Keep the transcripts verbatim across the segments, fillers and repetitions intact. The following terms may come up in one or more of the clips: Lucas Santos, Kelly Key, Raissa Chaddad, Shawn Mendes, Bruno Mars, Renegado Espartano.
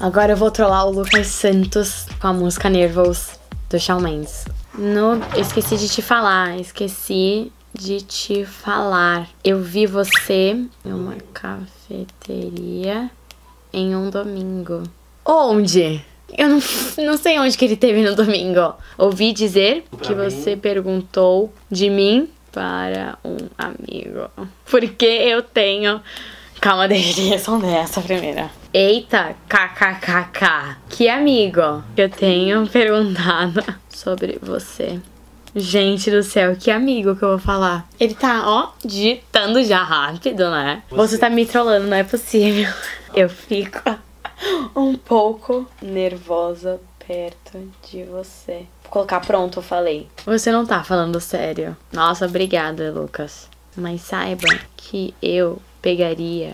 Agora eu vou trollar o Lucas Santos com a música Nervous do Shawn Mendes. No... Eu esqueci de te falar, esqueci de te falar. Eu vi você em uma cafeteria em um domingo. Onde? Eu não, não sei onde que ele teve no domingo. Ouvi dizer pra que mim. Você perguntou de mim para um amigo. Porque eu tenho... Calma, deixa eu responder essa primeira. Eita, kkkk. Que amigo que eu tenho perguntado sobre você. Gente do céu, que amigo que eu vou falar. Ele tá, ó, digitando já rápido, né? Você, você tá me trollando, não é possível. Eu fico um pouco nervosa perto de você. Vou colocar pronto, eu falei. Você não tá falando sério. Nossa, obrigada, Lucas. Mas saiba que eu... pegaria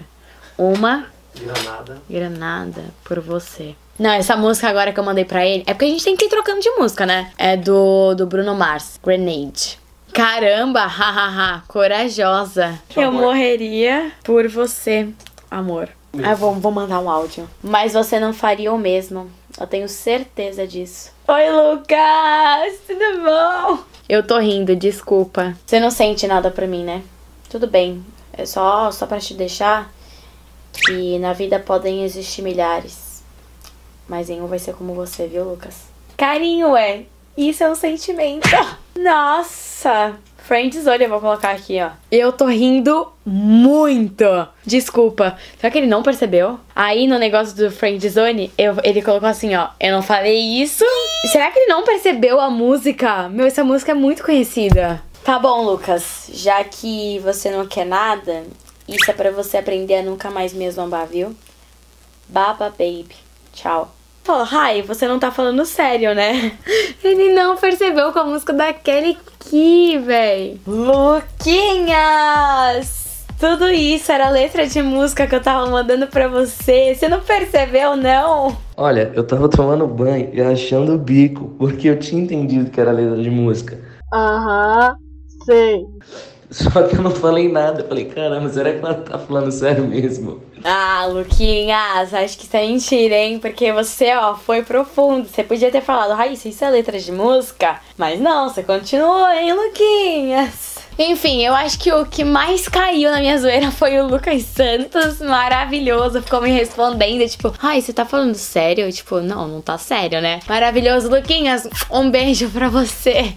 uma granada. granada por você. Não, essa música agora que eu mandei pra ele... É porque a gente tem que ir trocando de música, né? É do, do Bruno Mars, Grenade. Caramba, hahaha, corajosa. Eu morreria por você, amor. Ah, vou, vou mandar um áudio. Mas você não faria o mesmo. Eu tenho certeza disso. Oi, Lucas, tudo bom? Eu tô rindo, desculpa. Você não sente nada pra mim, né? Tudo bem. É só, só pra te deixar que na vida podem existir milhares. Mas nenhum vai ser como você, viu, Lucas? Carinho, é. Isso é um sentimento. Nossa. Friends, olha, eu vou colocar aqui, ó. Eu tô rindo muito. Desculpa. Será que ele não percebeu? Aí no negócio do Friendzone, eu, ele colocou assim, ó. Eu não falei isso. Será que ele não percebeu a música? Meu, essa música é muito conhecida. Tá bom, Lucas, já que você não quer nada, isso é pra você aprender a nunca mais me zombar, viu? Baba, baby. Tchau. Falou, Rai, você não tá falando sério, né? Ele não percebeu com a música da Kelly Key, véi. Luquinhas! Tudo isso era a letra de música que eu tava mandando pra você. Você não percebeu, não? Olha, eu tava tomando banho e achando o bico, porque eu tinha entendido que era a letra de música. Aham. Uhum. Sim. Só que eu não falei nada. Eu falei, caramba, será que ela tá falando sério mesmo? Ah, Luquinhas, acho que isso é mentira, hein? Porque você, ó, foi profundo. Você podia ter falado, Raíssa, isso é letra de música? Mas não, você continuou, hein, Luquinhas? Enfim, eu acho que o que mais caiu na minha zoeira foi o Lucas Santos, maravilhoso, ficou me respondendo, tipo, ai, você tá falando sério? Eu, tipo, não, não tá sério, né? Maravilhoso, Luquinhas, um beijo pra você.